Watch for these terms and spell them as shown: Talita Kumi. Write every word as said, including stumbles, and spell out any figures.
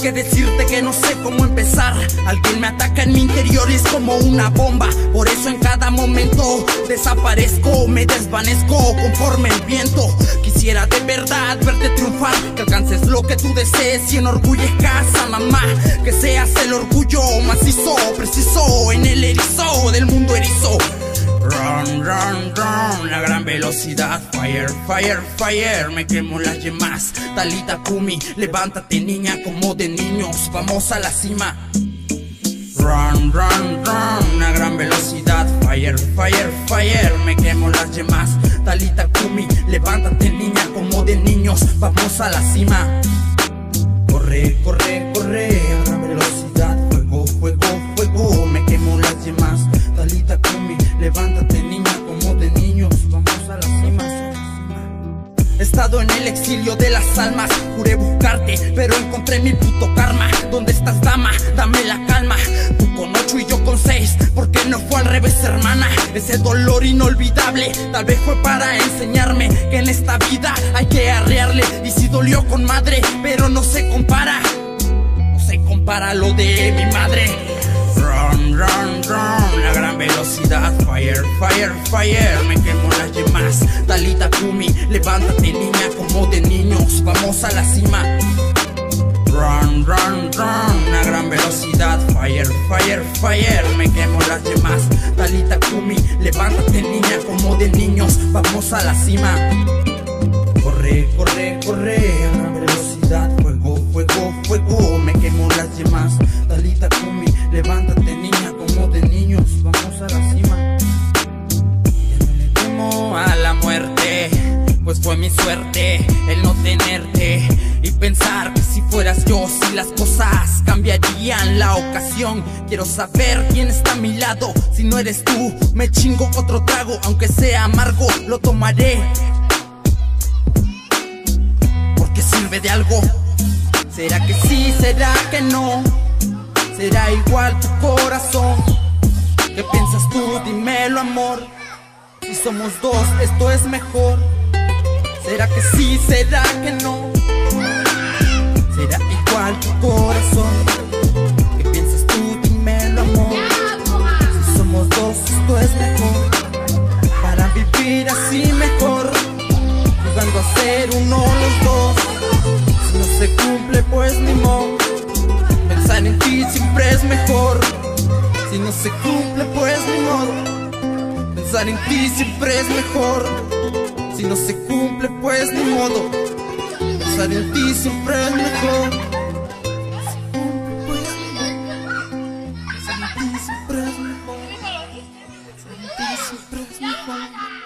que decirte que no sé cómo empezar. Alguien me ataca en mi interior y es como una bomba. Por eso en cada momento desaparezco, me desvanezco conforme el viento. Quisiera de verdad verte triunfar, que alcances lo que tú desees y enorgullezcas a mamá. Que seas el orgullo macizo, preciso, en el erizo del mundo erizo. Run, run, run, a gran velocidad. Fire, fire, fire, me quemo las yemas. Talita Kumi, levántate niña como de niños, vamos a la cima. Run, run, run, a gran velocidad. Fire, fire, fire, me quemo las yemas. Talita Kumi, levántate niña como de niños, vamos a la cima. Corre, corre, corre, a gran velocidad. Fuego, fuego, fuego, me quemo las yemas. Talita Kumi, levántate niña como de niños, vamos a la cima. He estado en el exilio de las almas, juré buscarte, pero encontré mi puto karma. ¿Dónde estás, dama? Dame la calma. Tú con ocho y yo con seis, ¿por qué no fue al revés, hermana? Ese dolor inolvidable, tal vez fue para enseñarme que en esta vida hay que arrearle. Y si dolió con madre, pero no se compara, no se compara lo de mi madre. Run, run, run, a gran velocidad. Fire, fire, fire, me quemo las yemas. Talita Kumi, levántate niña como de niños, vamos a la cima. Run, run, run, a gran velocidad. Fire, fire, fire, me quemo las yemas. Talita Kumi, levántate niña como de niños, vamos a la cima. Corre, corre, corre, a gran velocidad. Fuego, fuego, fuego, me quemo las yemas. Talita Kumi, levántate niña como de niños, vamos a la cima. Ya no le temo a la muerte, pues fue mi suerte el no tenerte. Y pensar que si fueras yo, si las cosas cambiarían la ocasión. Quiero saber quién está a mi lado, si no eres tú, me chingo otro trago. Aunque sea amargo, lo tomaré, porque sirve de algo. ¿Será que sí? ¿Será que no? Será igual tu corazón. ¿Qué piensas tú? Dímelo, amor. Si somos dos, esto es mejor. ¿Será que sí? ¿Será que no? Será igual tu corazón. ¿Qué piensas tú? Dímelo, amor. Si somos dos, esto es mejor. Para vivir así mejor, jugando a ser uno los dos. Si no se cumple, pues ni modo. Pensar en ti siempre es mejor. Si no se cumple, pues ni modo. Pensar en ti siempre es mejor. Si no se cumple, pues ni modo. Pensar en ti siempre es mejor. Pensar en ti siempre es mejor. Pensar en ti siempre es mejor.